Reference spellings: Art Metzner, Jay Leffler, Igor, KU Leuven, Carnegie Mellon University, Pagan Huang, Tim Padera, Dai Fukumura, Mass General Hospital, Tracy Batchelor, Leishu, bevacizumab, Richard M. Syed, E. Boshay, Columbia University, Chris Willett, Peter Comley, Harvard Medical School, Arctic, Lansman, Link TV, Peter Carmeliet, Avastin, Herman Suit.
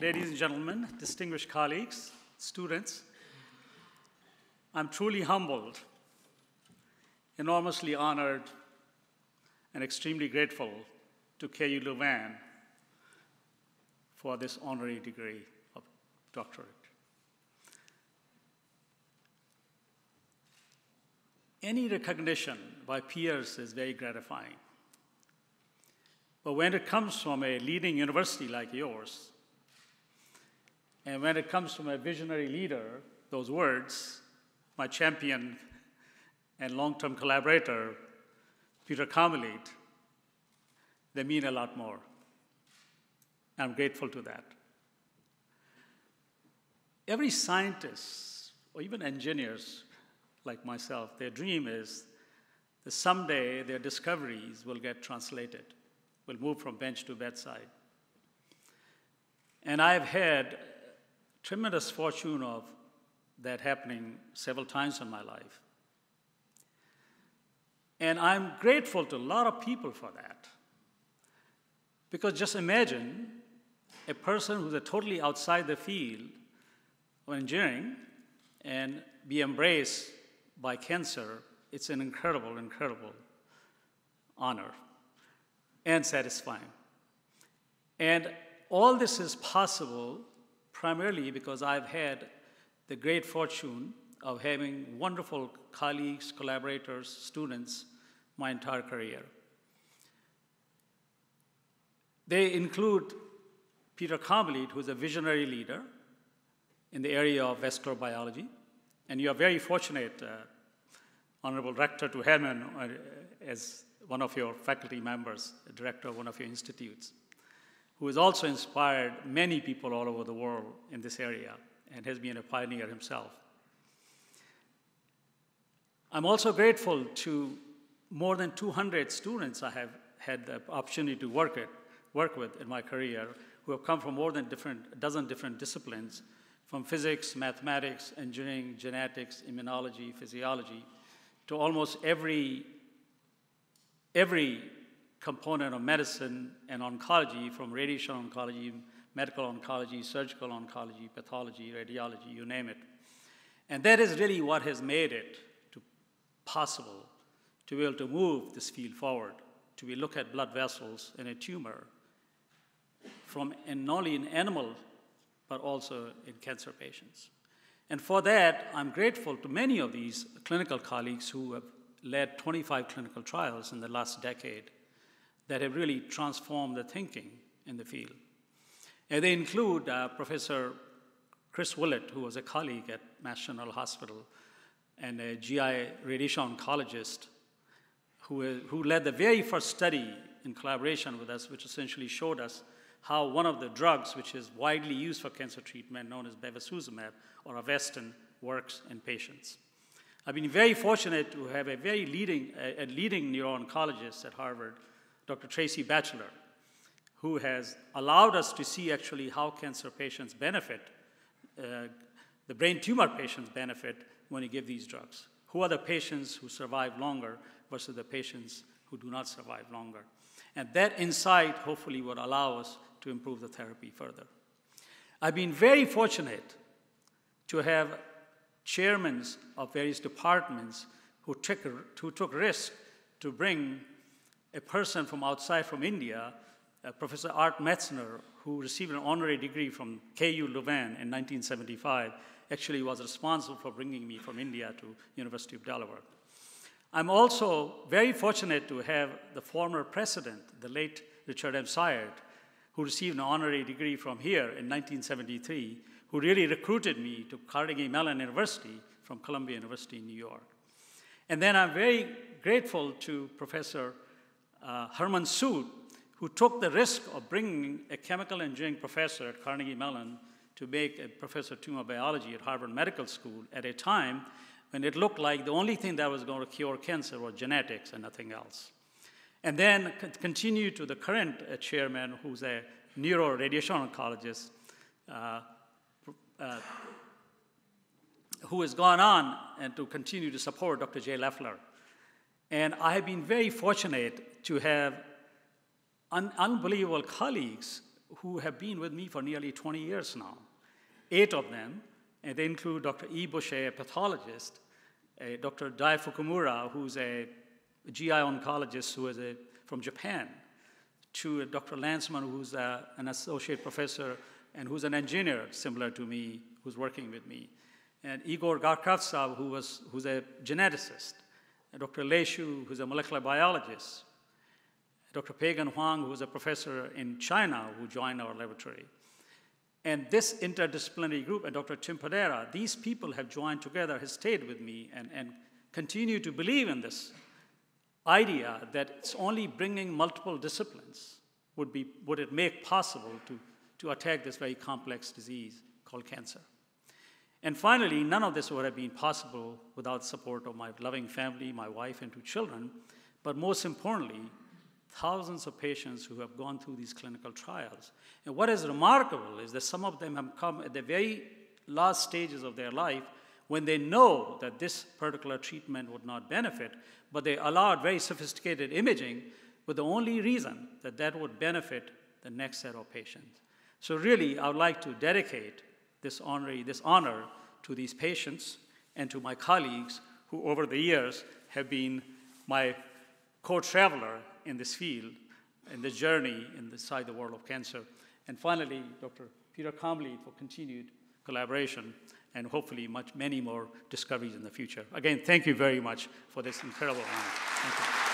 Ladies and gentlemen, distinguished colleagues, students, I'm truly humbled, enormously honored, and extremely grateful to KU Leuven for this honorary degree of doctorate. Any recognition by peers is very gratifying. But when it comes from a leading university like yours, and when it comes from a visionary leader, those words, my champion and long-term collaborator, Peter Carmeliet, they mean a lot more. I'm grateful to that. Every scientist, or even engineers like myself, their dream is that someday their discoveries will get translated, will move from bench to bedside. And I've had tremendous fortune of that happening several times in my life. And I'm grateful to a lot of people for that. Because just imagine a person who's totally outside the field of engineering and be embraced by cancer. It's an incredible, incredible honor and satisfying. And all this is possible primarily because I've had the great fortune of having wonderful colleagues, collaborators, students my entire career. They include Peter Carmeliet, who's a visionary leader in the area of vascular biology. And you are very fortunate, Honorable Rector, to Herman as one of your faculty members, a director of one of your institutes, who has also inspired many people all over the world in this area and has been a pioneer himself. I'm also grateful to more than 200 students I have had the opportunity to work with in my career, who have come from more than a dozen different disciplines, from physics, mathematics, engineering, genetics, immunology, physiology, to almost every component of medicine and oncology, from radiation oncology, medical oncology, surgical oncology, pathology, radiology, you name it. And that is really what has made it possible to be able to move this field forward, to be look at blood vessels in a tumor from not only in animal, but also in cancer patients. And for that, I'm grateful to many of these clinical colleagues who have led 25 clinical trials in the last decade that have really transformed the thinking in the field. And they include Professor Chris Willett, who was a colleague at Mass General Hospital, and a GI radiation oncologist who led the very first study in collaboration with us, which essentially showed us how one of the drugs which is widely used for cancer treatment, known as bevacizumab or Avastin, works in patients. I've been very fortunate to have a very leading neuro-oncologist at Harvard, Dr. Tracy Batchelor, who has allowed us to see actually how cancer patients benefit, the brain tumor patients benefit when you give these drugs. Who are the patients who survive longer versus the patients who do not survive longer? And that insight hopefully would allow us to improve the therapy further. I've been very fortunate to have chairmen of various departments who took risk to bring a person from outside, from India, Professor Art Metzner, who received an honorary degree from KU Leuven in 1975, actually was responsible for bringing me from India to University of Delaware. I'm also very fortunate to have the former president, the late Richard M. Syed, who received an honorary degree from here in 1973, who really recruited me to Carnegie Mellon University from Columbia University in New York. And then I'm very grateful to Professor Herman Suit, who took the risk of bringing a chemical engineering professor at Carnegie Mellon to make a professor of tumor biology at Harvard Medical School at a time when it looked like the only thing that was going to cure cancer was genetics and nothing else. And then continue to the current chairman, who's a neuro-radiation oncologist, who has gone on and to continue to support Dr. Jay Leffler. And I have been very fortunate to have unbelievable colleagues who have been with me for nearly 20 years now. 8 of them, and they include Dr. E. Boshay, a pathologist, Dr. Dai Fukumura, who's a GI oncologist who is from Japan, to Dr. Lansman, who's an associate professor and who's an engineer similar to me, who's working with me, and Igor, who's a geneticist, and Dr. Leishu, who's a molecular biologist, Dr. Pagan Huang, who's a professor in China who joined our laboratory. And this interdisciplinary group, and Dr. Tim Padera, these people have joined together, have stayed with me, and continue to believe in this idea that it's only bringing multiple disciplines would it make possible to attack this very complex disease called cancer. And finally, none of this would have been possible without the support of my loving family, my wife, and 2 children, but most importantly, thousands of patients who have gone through these clinical trials. And what is remarkable is that some of them have come at the very last stages of their life when they know that this particular treatment would not benefit, but they allowed very sophisticated imaging with the only reason that that would benefit the next set of patients. So really, I would like to dedicate this honor to these patients and to my colleagues who over the years have been my co-traveler in this field, in this journey inside the world of cancer. And finally, Dr. Peter Comley for continued collaboration and hopefully many more discoveries in the future. Again, thank you very much for this incredible honor. Thank you.